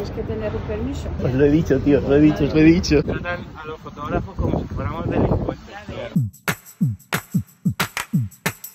tienes que tener un permiso. Os lo he dicho, tío, os lo he dicho, os lo he dicho. Tratan a los fotógrafos como si fuéramos delincuentes.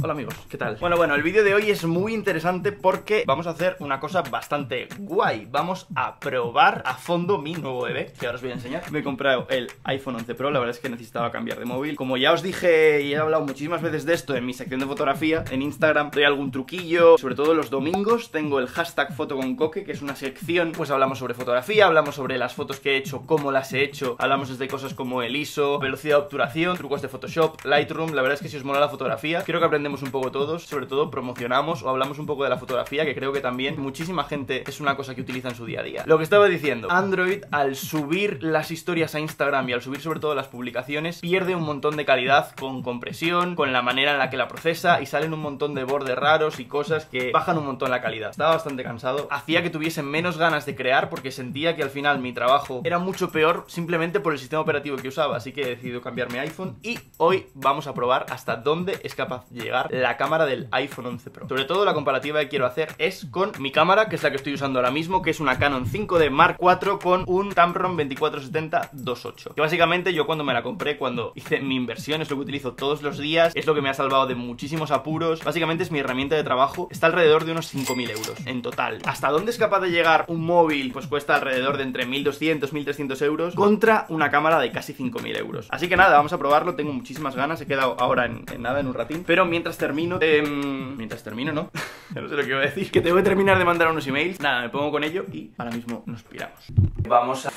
Hola amigos, ¿qué tal? Bueno, el vídeo de hoy es muy interesante porque vamos a hacer una cosa bastante guay. Vamos a probar a fondo mi nuevo bebé, que ahora os voy a enseñar. Me he comprado el iPhone 11 Pro, la verdad es que necesitaba cambiar de móvil. Como ya os dije y he hablado muchísimas veces de esto en mi sección de fotografía, en Instagram doy algún truquillo, sobre todo los domingos tengo el hashtag fotoconcoque, que es una sección, pues hablamos sobre fotografía, hablamos sobre las fotos que he hecho, cómo las he hecho, hablamos desde cosas como el ISO, velocidad de obturación, trucos de Photoshop, Lightroom. La verdad es que si os mola la fotografía, creo que aprendemos un poco todos, sobre todo promocionamos o hablamos un poco de la fotografía, que creo que también muchísima gente es una cosa que utiliza en su día a día. Lo que estaba diciendo, Android al subir las historias a Instagram y al subir sobre todo las publicaciones, pierde un montón de calidad con compresión, con la manera en la que la procesa, y salen un montón de bordes raros y cosas que bajan un montón la calidad. Estaba bastante cansado, hacía que tuviesen menos ganas de crear porque sentía que al final mi trabajo era mucho peor simplemente por el sistema operativo que usaba, así que he decidido cambiarme a iPhone y hoy vamos a probar hasta dónde es capaz de llegar la cámara del iPhone 11 Pro. Sobre todo la comparativa que quiero hacer es con mi cámara, que es la que estoy usando ahora mismo, que es una Canon 5D Mark IV con un Tamron 2470 2.8. Que básicamente yo cuando me la compré, cuando hice mi inversión, es lo que utilizo todos los días, es lo que me ha salvado de muchísimos apuros, básicamente es mi herramienta de trabajo, está alrededor de unos 5.000 euros en total. ¿Hasta dónde es capaz de llegar un móvil? Pues cuesta alrededor de entre 1.200, 1.300 euros contra una cámara de casi 5.000 euros. Así que nada, vamos a probarlo, tengo muchísimas ganas, he quedado ahora en nada, en un ratín, pero mientras termino, ¿no? Ya no sé lo que iba a decir. Que tengo que terminar de mandar unos emails. Nada, me pongo con ello y ahora mismo nos piramos. Vamos a...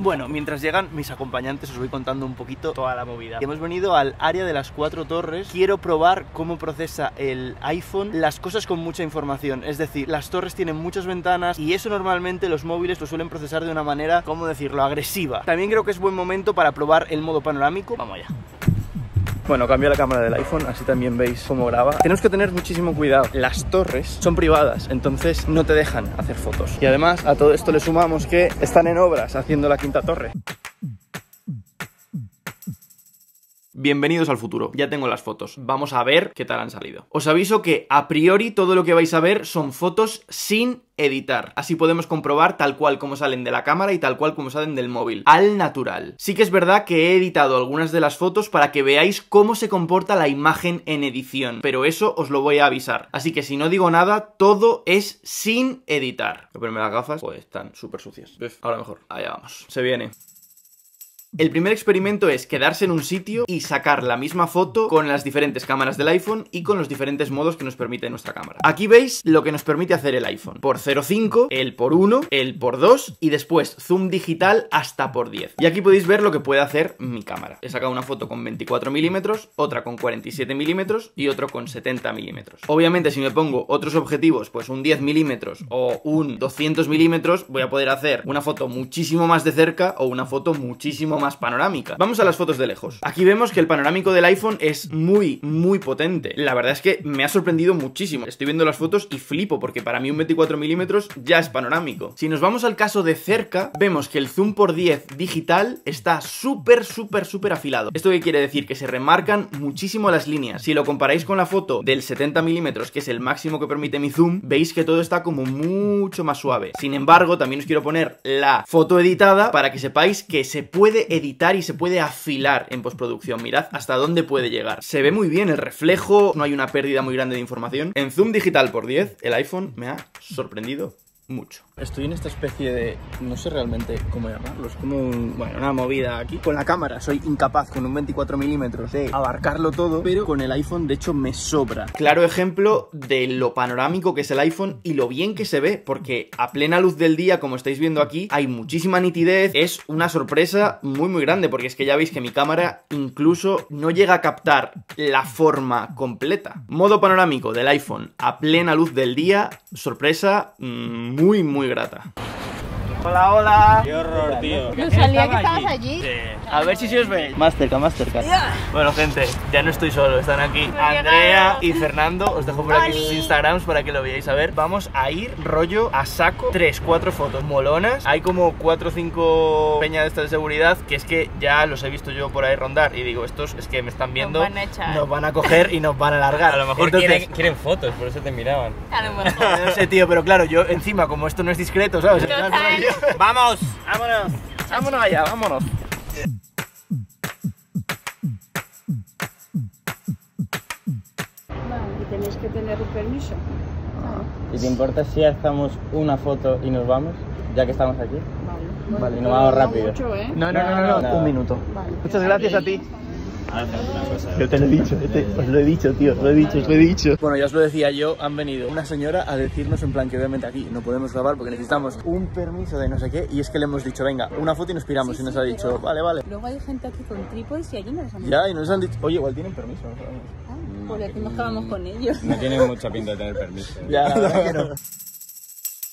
Bueno, mientras llegan mis acompañantes os voy contando un poquito toda la movida. Hemos venido al área de las Cuatro Torres. Quiero probar cómo procesa el iPhone las cosas con mucha información. Es decir, las torres tienen muchas ventanas y eso normalmente los móviles lo suelen procesar de una manera, ¿cómo decirlo?, agresiva. También creo que es buen momento para probar el modo panorámico. Vamos allá. Bueno, cambio la cámara del iPhone, así también veis cómo graba. Tenemos que tener muchísimo cuidado. Las torres son privadas, entonces no te dejan hacer fotos. Y además a todo esto le sumamos que están en obras haciendo la quinta torre. Bienvenidos al futuro, ya tengo las fotos, vamos a ver qué tal han salido. Os aviso que a priori todo lo que vais a ver son fotos sin editar, así podemos comprobar tal cual como salen de la cámara y tal cual como salen del móvil, al natural. Sí que es verdad que he editado algunas de las fotos para que veáis cómo se comporta la imagen en edición, pero eso os lo voy a avisar, así que si no digo nada, todo es sin editar. Voy a ponerme las gafas, pues están súper sucias. Ahora mejor, allá vamos, se viene. El primer experimento es quedarse en un sitio y sacar la misma foto con las diferentes cámaras del iPhone y con los diferentes modos que nos permite nuestra cámara. Aquí veis lo que nos permite hacer el iPhone. Por 0.5, el por 1, el por 2 y después zoom digital hasta por 10. Y aquí podéis ver lo que puede hacer mi cámara. He sacado una foto con 24 milímetros, otra con 47 milímetros y otro con 70 milímetros. Obviamente si me pongo otros objetivos, pues un 10 milímetros o un 200 milímetros, voy a poder hacer una foto muchísimo más de cerca o una foto muchísimo más panorámica. Vamos a las fotos de lejos. Aquí vemos que el panorámico del iPhone es muy potente. La verdad es que me ha sorprendido muchísimo. Estoy viendo las fotos y flipo porque para mí un 24 milímetros ya es panorámico. Si nos vamos al caso de cerca, vemos que el zoom por 10 digital está súper afilado. ¿Esto qué quiere decir? Que se remarcan muchísimo las líneas. Si lo comparáis con la foto del 70 milímetros, que es el máximo que permite mi zoom, veis que todo está como mucho más suave. Sin embargo, también os quiero poner la foto editada para que sepáis que se puede editar y se puede afilar en postproducción. Mirad hasta dónde puede llegar. Se ve muy bien el reflejo, no hay una pérdida muy grande de información. En zoom digital por 10, el iPhone me ha sorprendido mucho. Estoy en esta especie de... no sé realmente cómo llamarlo, es como una movida aquí. Con la cámara soy incapaz con un 24 milímetros de abarcarlo todo, pero con el iPhone de hecho me sobra. Claro ejemplo de lo panorámico que es el iPhone y lo bien que se ve, porque a plena luz del día, como estáis viendo aquí, hay muchísima nitidez. Es una sorpresa muy grande, porque es que ya veis que mi cámara incluso no llega a captar la forma completa. Modo panorámico del iPhone a plena luz del día, sorpresa muy grata. Hola, hola. Qué horror, tío. No salía que estabas allí. Sí. A ver si se os ve. Más cerca, más cerca. Bueno, gente, ya no estoy solo. Están aquí Andrea y Fernando. Os dejo por aquí sus Instagrams para que lo veáis. A ver, vamos a ir rollo a saco. 3, 4 fotos molonas. Hay como 4 o 5 peñas de estas de seguridad que es que ya los he visto yo por ahí rondar. Y digo, estos es que me están viendo. Nos van a echar. Nos van a coger y nos van a largar. A lo mejor entonces, quieren fotos, por eso te miraban. A lo mejor. No sé, tío, pero claro, yo encima, como esto no es discreto, ¿sabes? ¡Vamos! ¡Vámonos! ¡Vámonos allá! ¡Vámonos! Y tenéis que tener un permiso. ¿Y te importa si hacemos una foto y nos vamos? Ya que estamos aquí. Vale. Vale, y nos vamos rápido. Mucho, ¿eh? No. Un minuto. Vale. Muchas gracias a ti. Yo te lo he dicho, os lo he dicho, tío, os lo he dicho. Bueno, ya os lo decía yo, han venido una señora a decirnos en plan que obviamente aquí no podemos grabar porque necesitamos un permiso de no sé qué. Y es que le hemos dicho, venga, una foto y nos piramos, sí, y nos ha dicho, vale. Luego hay gente aquí con trípodes y allí nos han dicho. Ya, y nos han dicho, oye, igual tienen permiso. Pues decimos que vamos con ellos. No tienen mucha pinta de tener permiso. Ya, la verdad que no.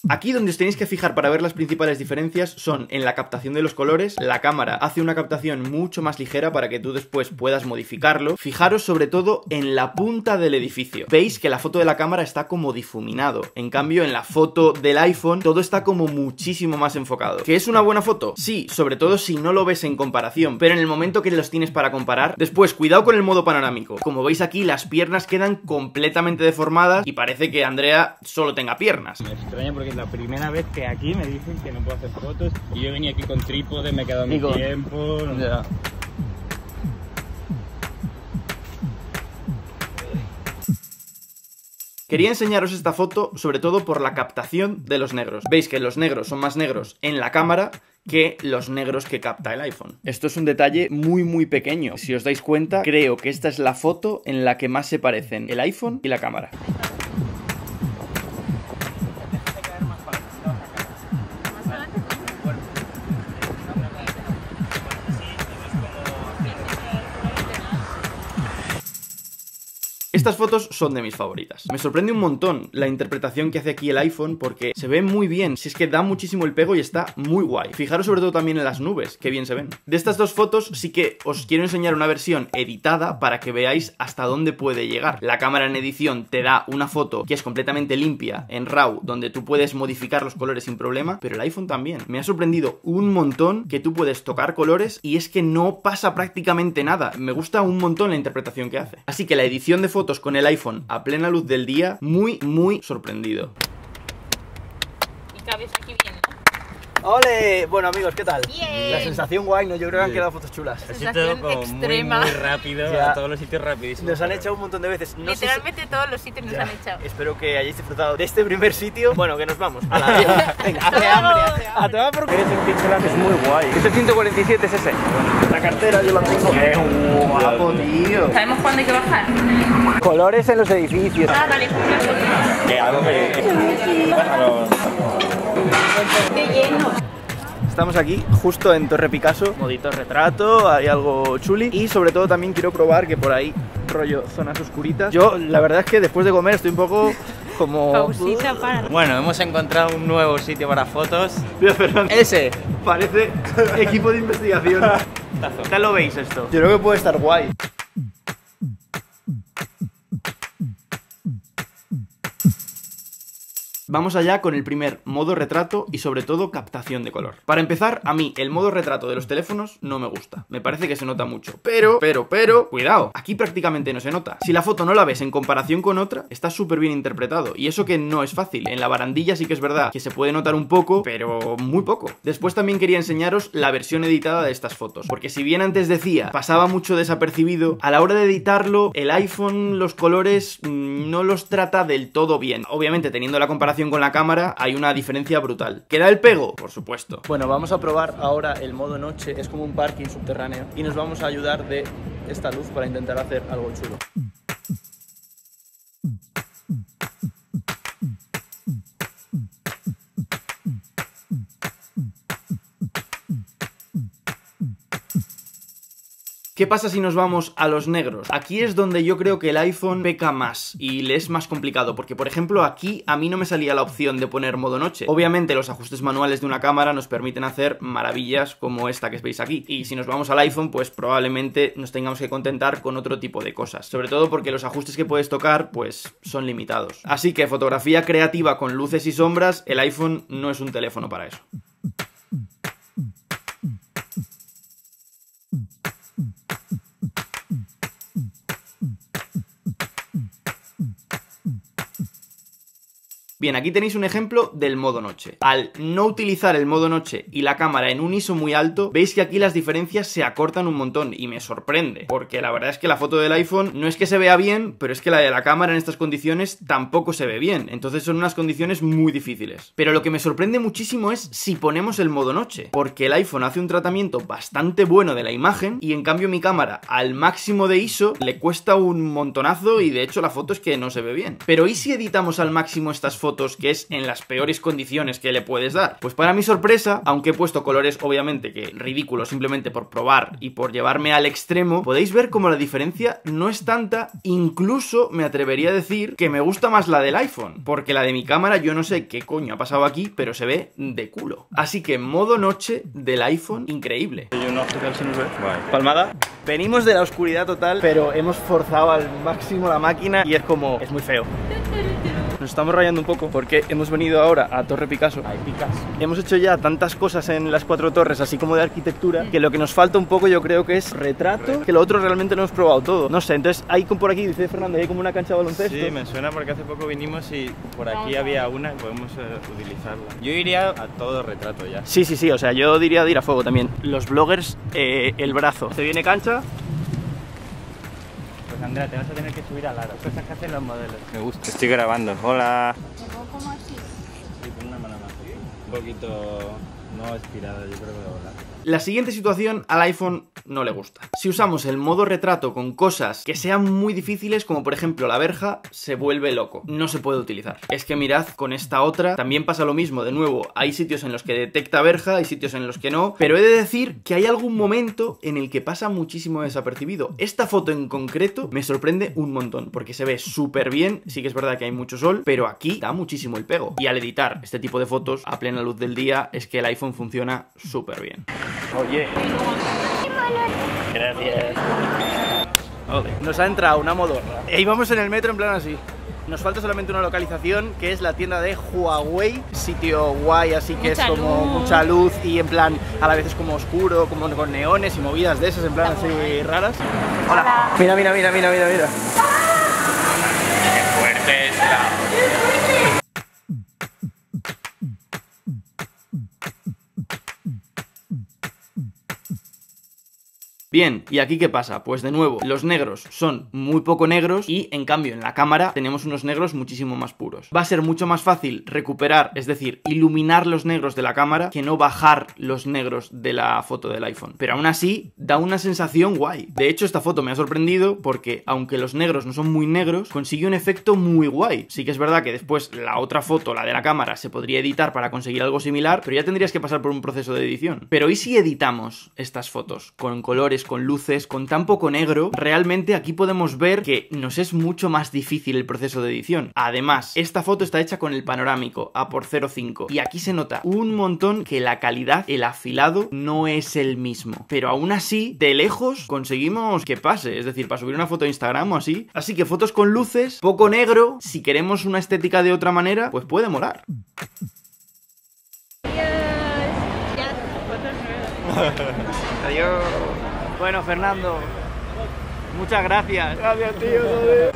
Aquí donde os tenéis que fijar para ver las principales diferencias son en la captación de los colores. La cámara hace una captación mucho más ligera para que tú después puedas modificarlo. Fijaros sobre todo en la punta del edificio. Veis que la foto de la cámara está como difuminado. En cambio, en la foto del iPhone todo está como muchísimo más enfocado. ¿Que es una buena foto? Sí, sobre todo si no lo ves en comparación. Pero en el momento que los tienes para comparar... Después, cuidado con el modo panorámico. Como veis aquí, las piernas quedan completamente deformadas y parece que Andrea solo tenga piernas. Me extraña porque la primera vez que aquí me dicen que no puedo hacer fotos y yo venía aquí con trípode, me he quedado mi tiempo... Ya. Quería enseñaros esta foto sobre todo por la captación de los negros. Veis que los negros son más negros en la cámara que los negros que capta el iPhone. Esto es un detalle muy muy pequeño. Si os dais cuenta, creo que esta es la foto en la que más se parecen el iPhone y la cámara. Estas fotos son de mis favoritas. Me sorprende un montón la interpretación que hace aquí el iPhone porque se ve muy bien, si es que da muchísimo el pego y está muy guay. Fijaros sobre todo también en las nubes, que bien se ven. De estas dos fotos sí que os quiero enseñar una versión editada para que veáis hasta dónde puede llegar. La cámara en edición te da una foto que es completamente limpia, en RAW, donde tú puedes modificar los colores sin problema, pero el iPhone también. Me ha sorprendido un montón que tú puedes tocar colores y es que no pasa prácticamente nada. Me gusta un montón la interpretación que hace. Así que la edición de fotos con el iPhone a plena luz del día, muy, muy sorprendido. Y cabes aquí bien, ¿no? ¡Ole! Bueno, amigos, ¿qué tal? Bien. La sensación guay, ¿no? Yo creo que han quedado fotos chulas. Sensación todo extrema. Muy, muy rápido, ya. A todos los sitios rapidísimo. Nos han echado un montón de veces. No literalmente si... todos los sitios nos han echado. Espero que hayáis disfrutado de este primer sitio. Bueno, que nos vamos. A la venga, hace hambre, hace hambre. A tomar por culo. Eres un pixel que es muy guay. Este 147 es ese. La cartera yo la tengo. ¡Qué guapo, tío! ¿Sabemos cuándo hay que bajar? Colores en los edificios. Ah, vale. Que algo que... ¡Qué lleno! Estamos aquí, justo en Torre Picasso, modito retrato, hay algo chuli. Y sobre todo también quiero probar que por ahí, rollo, zonas oscuritas. Yo, la verdad es que después de comer estoy un poco como... Pausita para... Bueno, hemos encontrado un nuevo sitio para fotos. Fernando, ese parece equipo de investigación. Ya lo veis esto. Yo creo que puede estar guay. Vamos allá con el primer modo retrato y sobre todo captación de color. Para empezar, a mí el modo retrato de los teléfonos no me gusta. Me parece que se nota mucho. Pero, cuidado, aquí prácticamente no se nota. Si la foto no la ves en comparación con otra, está súper bien interpretado. Y eso que no es fácil. En la barandilla sí que es verdad que se puede notar un poco, pero muy poco. Después también quería enseñaros la versión editada de estas fotos. Porque si bien antes decía, pasaba mucho desapercibido, a la hora de editarlo, el iPhone, los colores, no los trata del todo bien. Obviamente, teniendo la comparación con la cámara hay una diferencia brutal. ¿Queda el pego? Por supuesto. Bueno, vamos a probar ahora el modo noche. Es como un parking subterráneo y nos vamos a ayudar de esta luz para intentar hacer algo chulo. ¿Qué ¿Qué pasa si nos vamos a los negros? Aquí es donde yo creo que el iPhone peca más y le es más complicado, porque por ejemplo aquí a mí no me salía la opción de poner modo noche. Obviamente los ajustes manuales de una cámara nos permiten hacer maravillas como esta que veis aquí, y si nos vamos al iPhone pues probablemente nos tengamos que contentar con otro tipo de cosas, sobre todo porque los ajustes que puedes tocar pues son limitados. Así que fotografía creativa con luces y sombras, el iPhone no es un teléfono para eso. Bien, aquí tenéis un ejemplo del modo noche. Al no utilizar el modo noche y la cámara en un ISO muy alto, veis que aquí las diferencias se acortan un montón y me sorprende, porque la verdad es que la foto del iPhone no es que se vea bien, pero es que la de la cámara en estas condiciones tampoco se ve bien, entonces son unas condiciones muy difíciles. Pero lo que me sorprende muchísimo es si ponemos el modo noche, porque el iPhone hace un tratamiento bastante bueno de la imagen y en cambio mi cámara al máximo de ISO le cuesta un montonazo y de hecho la foto es que no se ve bien. Pero ¿y si editamos al máximo estas fotos? Que es en las peores condiciones que le puedes dar. Pues para mi sorpresa, aunque he puesto colores obviamente que ridículos simplemente por probar y por llevarme al extremo, podéis ver como la diferencia no es tanta. Incluso me atrevería a decir que me gusta más la del iPhone, porque la de mi cámara yo no sé qué coño ha pasado aquí, pero se ve de culo. Así que modo noche del iPhone, increíble. Palmada. Venimos de la oscuridad total, pero hemos forzado al máximo la máquina y es como, es muy feo. Nos estamos rayando un poco porque hemos venido ahora a Torre Picasso. Ay, Picasso. Hemos hecho ya tantas cosas en las Cuatro Torres, así como de arquitectura, que lo que nos falta un poco yo creo que es retrato, que lo otro realmente no hemos probado todo. No sé, entonces hay como por aquí, dice Fernando, hay como una cancha de baloncesto. Sí, me suena porque hace poco vinimos y por aquí había una y podemos utilizarla. Yo iría a todo retrato ya. Sí, sí, sí, o sea, yo diría de ir a fuego también. Los bloggers, el brazo. Se viene cancha. Pues Andrea, te vas a tener que subir al aro. Cosas que hacen los modelos. Me gusta. Estoy grabando. Hola. ¿Me pongo como así? Sí, con una mano más. Un poquito no estirada, yo creo que voy a volar. La siguiente situación al iPhone no le gusta. Si usamos el modo retrato con cosas que sean muy difíciles, como por ejemplo la verja, se vuelve loco. No se puede utilizar. Es que mirad, con esta otra también pasa lo mismo. De nuevo, hay sitios en los que detecta verja, hay sitios en los que no. Pero he de decir que hay algún momento en el que pasa muchísimo desapercibido. Esta foto en concreto me sorprende un montón, porque se ve súper bien. Sí que es verdad que hay mucho sol, pero aquí da muchísimo el pego. Y al editar este tipo de fotos a plena luz del día, es que el iPhone funciona súper bien. Oye, gracias. Nos ha entrado una modorra. E íbamos en el metro en plan así. Nos falta solamente una localización, que es la tienda de Huawei. Sitio guay, así que mucha es como luz. Mucha luz y en plan a la vez es como oscuro, como con neones y movidas de esas en plan así raras. Hola. Hola. Mira, mira, mira, mira, mira, mira. ¡Qué fuerte es la! Bien, ¿y aquí qué pasa? Pues de nuevo, los negros son muy poco negros y en cambio en la cámara tenemos unos negros muchísimo más puros. Va a ser mucho más fácil recuperar, es decir, iluminar los negros de la cámara que no bajar los negros de la foto del iPhone. Pero aún así, da una sensación guay. De hecho, esta foto me ha sorprendido porque, aunque los negros no son muy negros, consigue un efecto muy guay. Sí que es verdad que después la otra foto, la de la cámara, se podría editar para conseguir algo similar, pero ya tendrías que pasar por un proceso de edición. Pero ¿y si editamos estas fotos con colores, con luces, con tan poco negro? Realmente aquí podemos ver que nos es mucho más difícil el proceso de edición. Además, esta foto está hecha con el panorámico a por 0.5 y aquí se nota un montón que la calidad, el afilado, no es el mismo. Pero aún así, de lejos conseguimos que pase, es decir, para subir una foto a Instagram o así. Así que fotos con luces, poco negro, si queremos una estética de otra manera, pues puede molar. Adiós. Bueno, Fernando, muchas gracias. Gracias, tío.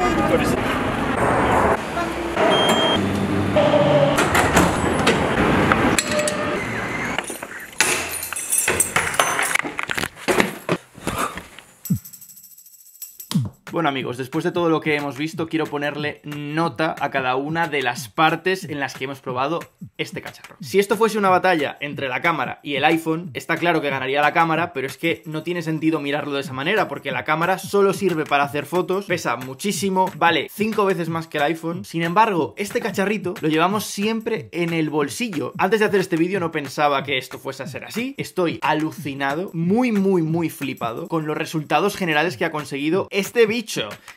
Bueno amigos, después de todo lo que hemos visto, quiero ponerle nota a cada una de las partes en las que hemos probado este cacharro. Si esto fuese una batalla entre la cámara y el iPhone, está claro que ganaría la cámara, pero es que no tiene sentido mirarlo de esa manera, porque la cámara solo sirve para hacer fotos, pesa muchísimo, vale 5 veces más que el iPhone. Sin embargo, este cacharrito lo llevamos siempre en el bolsillo. Antes de hacer este vídeo no pensaba que esto fuese a ser así. Estoy alucinado, muy flipado con los resultados generales que ha conseguido este bicho.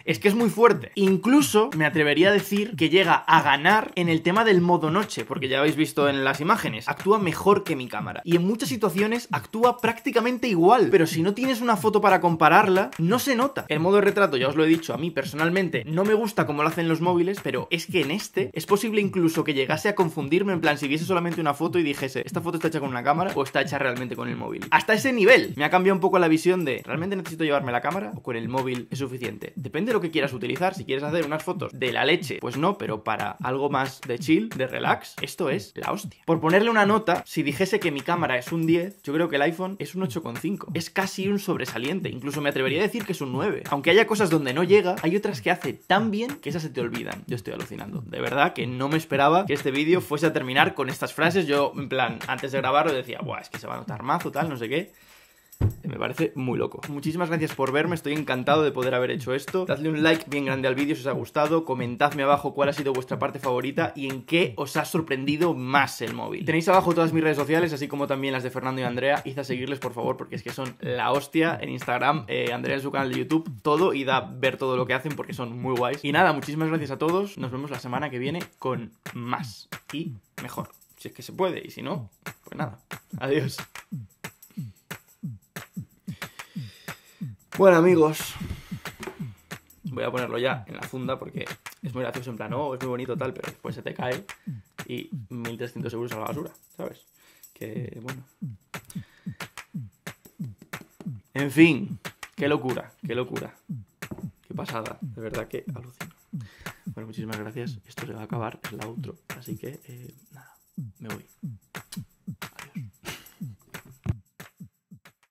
Es que es muy fuerte. Incluso me atrevería a decir que llega a ganar en el tema del modo noche, porque ya habéis visto en las imágenes, actúa mejor que mi cámara. Y en muchas situaciones actúa prácticamente igual, pero si no tienes una foto para compararla, no se nota. El modo de retrato, ya os lo he dicho, a mí personalmente no me gusta como lo hacen los móviles, pero es que en este es posible incluso que llegase a confundirme, en plan si viese solamente una foto y dijese, ¿esta foto está hecha con una cámara o está hecha realmente con el móvil? Hasta ese nivel me ha cambiado un poco la visión de, ¿realmente necesito llevarme la cámara o con el móvil es suficiente? Depende de lo que quieras utilizar. Si quieres hacer unas fotos de la leche, pues no, pero para algo más de chill, de relax, esto es la hostia. Por ponerle una nota, si dijese que mi cámara es un 10, yo creo que el iPhone es un 8,5. Es casi un sobresaliente, incluso me atrevería a decir que es un 9. Aunque haya cosas donde no llega, hay otras que hace tan bien que esas se te olvidan. Yo estoy alucinando. De verdad que no me esperaba que este vídeo fuese a terminar con estas frases. Yo, en plan, antes de grabarlo decía, buah, es que se va a notar mazo, tal, no sé qué. Me parece muy loco. Muchísimas gracias por verme, estoy encantado de poder haber hecho esto. Dadle un like bien grande al vídeo si os ha gustado, comentadme abajo cuál ha sido vuestra parte favorita y en qué os ha sorprendido más el móvil. Tenéis abajo todas mis redes sociales, así como también las de Fernando y Andrea. Id a seguirles, por favor, porque es que son la hostia en Instagram, Andrea en su canal de YouTube, todo, id a ver todo lo que hacen porque son muy guays. Y nada, muchísimas gracias a todos, nos vemos la semana que viene con más y mejor, si es que se puede, y si no, pues nada, adiós. Bueno amigos, voy a ponerlo ya en la funda porque es muy gracioso, en plan, oh, es muy bonito tal, pero después se te cae y 1.300 euros a la basura, ¿sabes? Que bueno. En fin, qué locura, qué locura. Qué pasada, de verdad que alucino. Bueno, muchísimas gracias, esto se va a acabar, es la outro, así que nada, me voy.